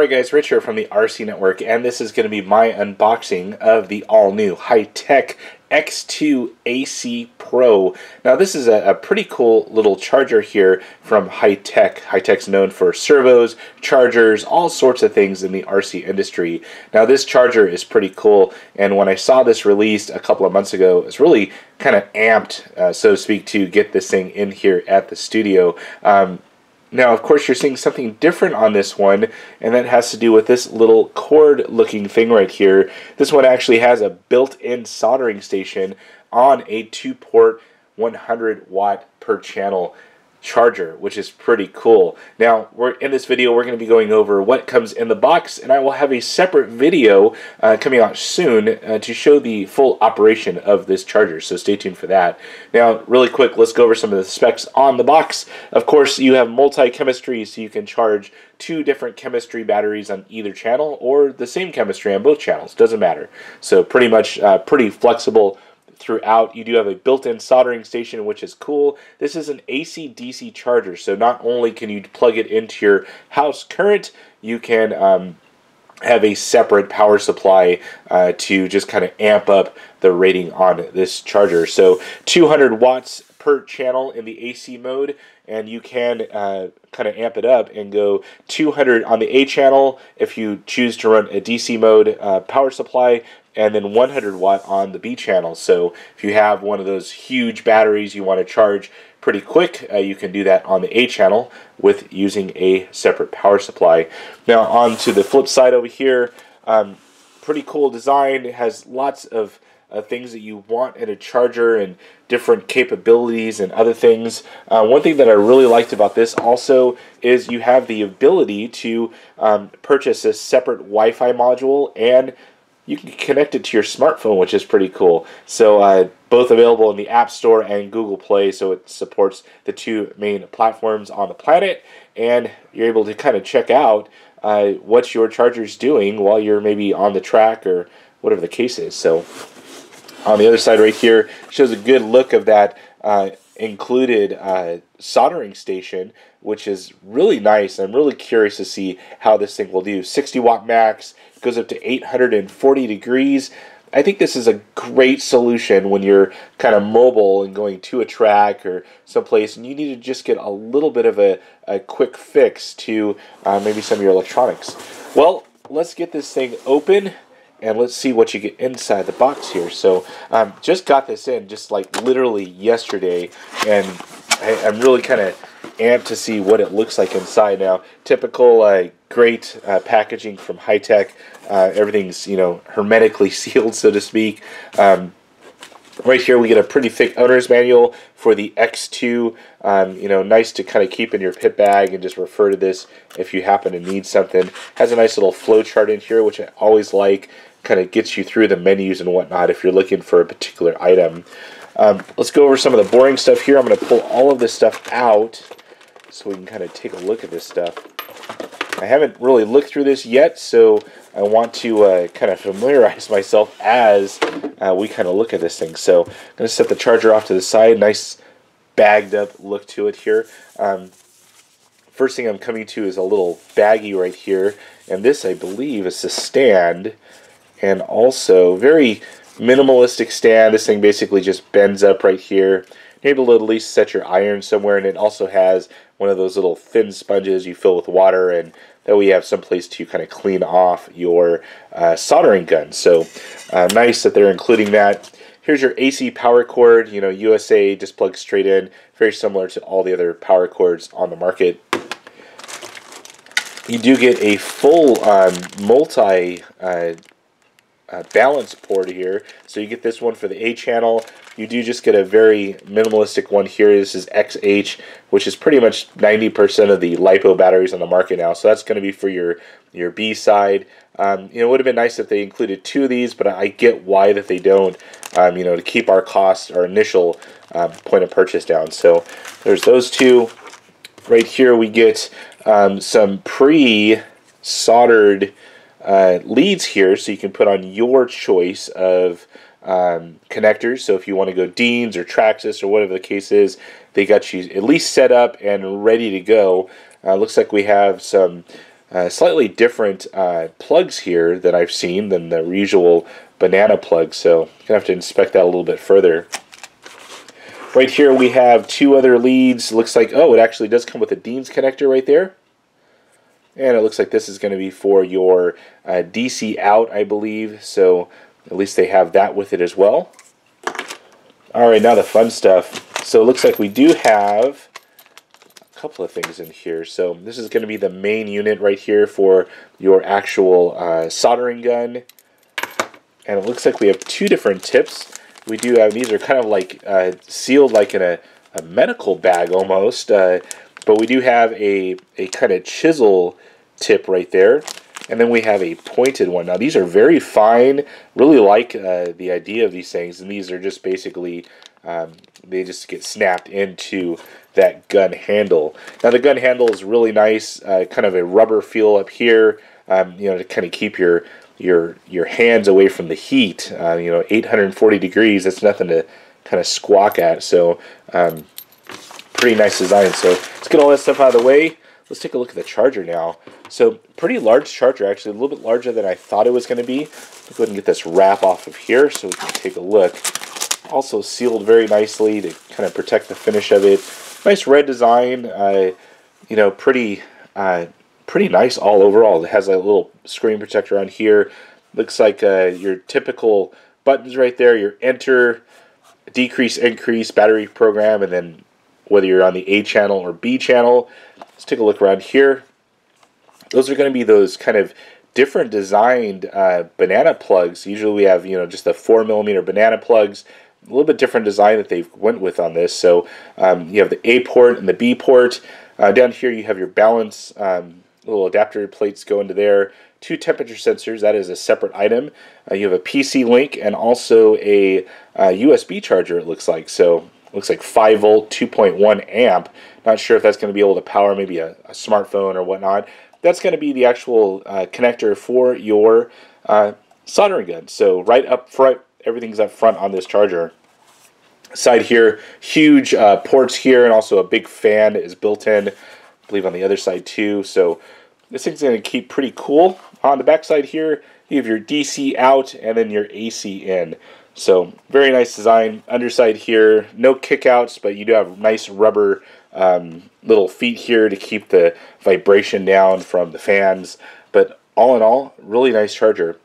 Alright guys, Rich here from the RC Network, and this is going to be my unboxing of the all-new Hitec X2 AC Pro. Now this is a pretty cool little charger here from Hitec. Hitec's known for servos, chargers, all sorts of things in the RC industry. Now this charger is pretty cool, and when I saw this released a couple of months ago, it's really kind of amped, so to speak, to get this thing in here at the studio. Now, of course, you're seeing something different on this one, and that has to do with this little cord-looking thing right here. This one actually has a built-in soldering station on a 2-port 100-watt per channel charger, which is pretty cool. Now, in this video, we're going to be going over what comes in the box, and I will have a separate video coming out soon to show the full operation of this charger, so stay tuned for that. Now, really quick, let's go over some of the specs on the box. Of course, you have multi-chemistry, so you can charge two different chemistry batteries on either channel, or the same chemistry on both channels, doesn't matter. So pretty much pretty flexible throughout. You do have a built-in soldering station, which is cool. This is an AC/DC charger, so not only can you plug it into your house current, you can have a separate power supply to just kind of amp up the rating on this charger. So 200 watts per channel in the AC mode, and you can kind of amp it up and go 200 on the A channel if you choose to run a DC mode power supply, and then 100 watt on the B channel. So if you have one of those huge batteries you want to charge pretty quick, you can do that on the A channel with using a separate power supply. Now on to the flip side over here, pretty cool design. It has lots of things that you want in a charger and different capabilities and other things. One thing that I really liked about this also is you have the ability to purchase a separate Wi-Fi module, and you can connect it to your smartphone, which is pretty cool. So both available in the App Store and Google Play, so it supports the two main platforms on the planet, and you're able to kind of check out what your charger's doing while you're maybe on the track or whatever the case is. So on the other side right here shows a good look of that included soldering station, which is really nice. I'm really curious to see how this thing will do. 60 watt max, goes up to 840 degrees. I think this is a great solution when you're kind of mobile and going to a track or someplace and you need to just get a little bit of a quick fix to maybe some of your electronics. Well, let's get this thing open and let's see what you get inside the box here. So just got this in just like literally yesterday, and I'm really kind of amped to see what it looks like inside now. Typical great packaging from Hitec. Everything's, you know, hermetically sealed, so to speak. Right here we get a pretty thick owner's manual for the X2. You know, nice to kind of keep in your pit bag and just refer to this if you happen to need something. Has a nice little flow chart in here, which I always like. Kind of gets you through the menus and whatnot if you're looking for a particular item. Let's go over some of the boring stuff here. I'm going to pull all of this stuff out so we can kind of take a look at this stuff. I haven't really looked through this yet, so I want to kind of familiarize myself as we kind of look at this thing. So I'm going to set the charger off to the side. Nice bagged up look to it here. First thing I'm coming to is a little baggie right here, and this I believe is a stand, and also very minimalistic stand. This thing basically just bends up right here. You're able to at least set your iron somewhere, and it also has one of those little thin sponges you fill with water, and that way you have someplace to kind of clean off your soldering gun. So nice that they're including that. Here's your AC power cord, you know, USA, just plugs straight in, very similar to all the other power cords on the market. You do get a full multi balance port here, so you get this one for the A channel. You do just get a very minimalistic one here. This is XH, which is pretty much 90% of the LiPo batteries on the market now, so that's going to be for your B side. You know, it would have been nice if they included two of these, but I get why that they don't, you know, to keep our cost, our initial point of purchase down. So there's those two. Right here we get some pre-soldered leads here, so you can put on your choice of connectors. So if you want to go Deans or Traxxas or whatever the case is, they got you at least set up and ready to go. Looks like we have some slightly different plugs here that I've seen than the usual banana plug, so I'm going to have to inspect that a little bit further. Right here we have two other leads. Looks like, oh, it actually does come with a Deans connector right there. And it looks like this is going to be for your DC out, I believe, so at least they have that with it as well. Alright, now the fun stuff. So it looks like we do have a couple of things in here. So this is going to be the main unit right here for your actual soldering gun. And it looks like we have two different tips. We do have, these are kind of like sealed like in a medical bag almost, but we do have a kind of chisel tip right there, and then we have a pointed one. Now these are very fine, really like the idea of these things, and these are just basically, they just get snapped into that gun handle. Now the gun handle is really nice, kind of a rubber feel up here, you know, to kind of keep your hands away from the heat. You know, 840 degrees, that's nothing to kind of squawk at, so pretty nice design. So let's get all that stuff out of the way. Let's take a look at the charger now. So pretty large charger, actually a little bit larger than I thought it was going to be. Let's go ahead and get this wrap off of here so we can take a look. Also sealed very nicely to kind of protect the finish of it. Nice red design, you know, pretty nice all overall. It has a little screen protector on here. Looks like your typical buttons right there, your enter, decrease, increase, battery program, and then whether you're on the A channel or B channel. Let's take a look around here. Those are going to be those kind of different designed banana plugs. Usually we have, you know, just the 4mm banana plugs. A little bit different design that they've went with on this. So you have the A port and the B port. Down here you have your balance, little adapter plates go into there. Two temperature sensors, that is a separate item. You have a PC link and also a USB charger, it looks like. So looks like 5 volt 2.1 amp. Not sure if that's going to be able to power maybe a smartphone or whatnot. That's going to be the actual connector for your soldering gun. So right up front, everything's up front on this charger. Side here, huge ports here, and also a big fan is built in, I believe, on the other side too. So this thing's going to keep pretty cool. On the back side here, you have your DC out and then your AC in. So very nice design. Underside here, no kickouts, but you do have nice rubber little feet here to keep the vibration down from the fans. But all in all, really nice charger.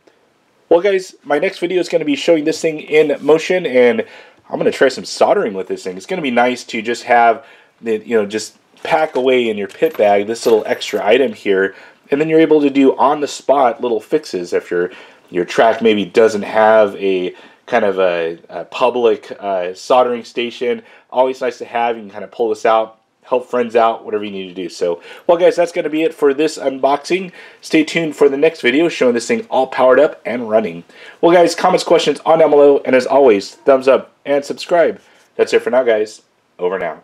Well guys, my next video is going to be showing this thing in motion, and I'm going to try some soldering with this thing. It's going to be nice to just have it, you know, just pack away in your pit bag this little extra item here, and then you're able to do on the spot little fixes if your track maybe doesn't have a kind of a public soldering station. Always nice to have. You can kind of pull this out, help friends out, whatever you need to do. So, well guys, that's going to be it for this unboxing. Stay tuned for the next video showing this thing all powered up and running. Well guys, comments, questions on down below, and as always, thumbs up and subscribe. That's it for now guys. Over now.